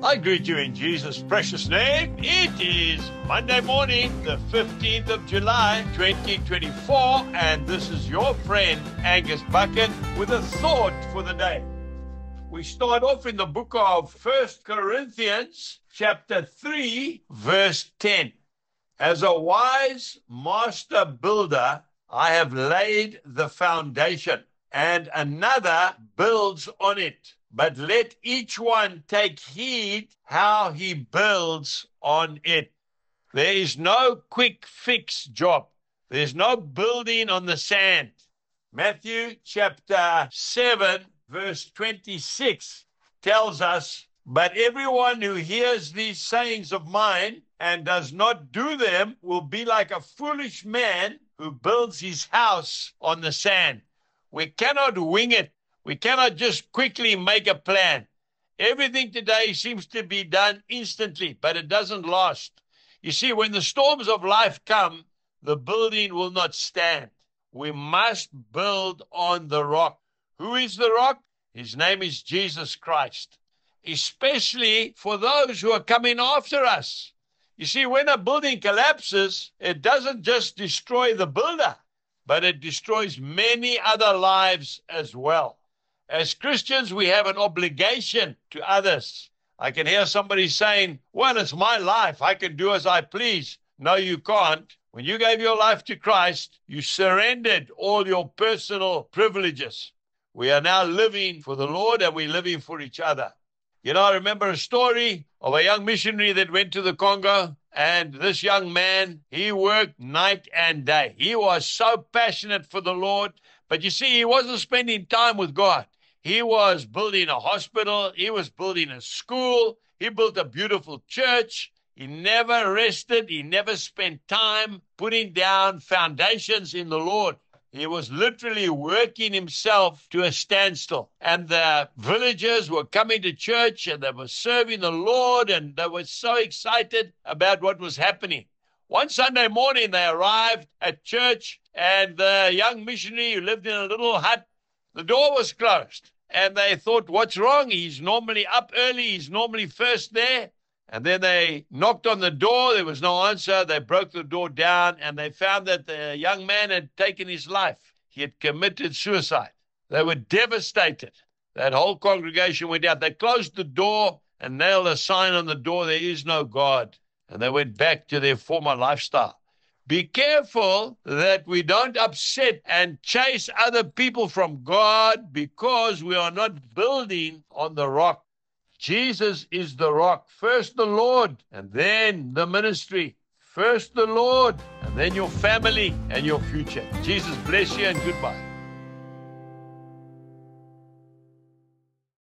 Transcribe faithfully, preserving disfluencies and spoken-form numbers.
I greet you in Jesus' precious name. It is Monday morning, the fifteenth of July, twenty twenty-four, and this is your friend, Angus Buchan, with a thought for the day. We start off in the book of First Corinthians, chapter three, verse ten. As a wise master builder, I have laid the foundation, and another builds on it. But let each one take heed how he builds on it. There is no quick fix job. There's no building on the sand. Matthew chapter seven, verse twenty-six tells us, "But everyone who hears these sayings of mine and does not do them will be like a foolish man who builds his house on the sand." We cannot wing it. We cannot just quickly make a plan. Everything today seems to be done instantly, but it doesn't last. You see, when the storms of life come, the building will not stand. We must build on the rock. Who is the rock? His name is Jesus Christ, especially for those who are coming after us. You see, when a building collapses, it doesn't just destroy the builder, but it destroys many other lives as well. As Christians, we have an obligation to others. I can hear somebody saying, "Well, it's my life. I can do as I please." No, you can't. When you gave your life to Christ, you surrendered all your personal privileges. We are now living for the Lord, and we're living for each other. You know, I remember a story of a young missionary that went to the Congo, and this young man, he worked night and day. He was so passionate for the Lord, but you see, he wasn't spending time with God. He was building a hospital. He was building a school. He built a beautiful church. He never rested. He never spent time putting down foundations in the Lord. He was literally working himself to a standstill. And the villagers were coming to church, and they were serving the Lord, and they were so excited about what was happening. One Sunday morning, they arrived at church, and the young missionary who lived in a little hut, the door was closed, and they thought, "What's wrong? He's normally up early. He's normally first there." And then they knocked on the door. There was no answer. They broke the door down, and they found that the young man had taken his life. He had committed suicide. They were devastated. That whole congregation went out. They closed the door and nailed a sign on the door, "There is no God." And they went back to their former lifestyle. Be careful that we don't upset and chase other people from God because we are not building on the rock. Jesus is the rock. First the Lord, and then the ministry. First the Lord, and then your family and your future. Jesus bless you, and goodbye.